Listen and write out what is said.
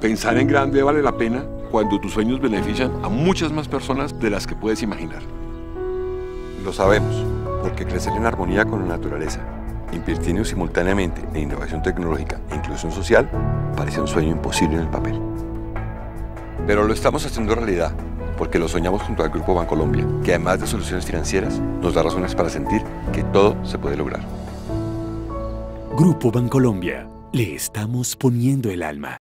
Pensar en grande vale la pena cuando tus sueños benefician a muchas más personas de las que puedes imaginar. Lo sabemos, porque crecer en armonía con la naturaleza, invirtiendo simultáneamente en innovación tecnológica e inclusión social, parece un sueño imposible en el papel. Pero lo estamos haciendo realidad, porque lo soñamos junto al Grupo Bancolombia, que además de soluciones financieras, nos da razones para sentir que todo se puede lograr. Grupo Bancolombia, le estamos poniendo el alma.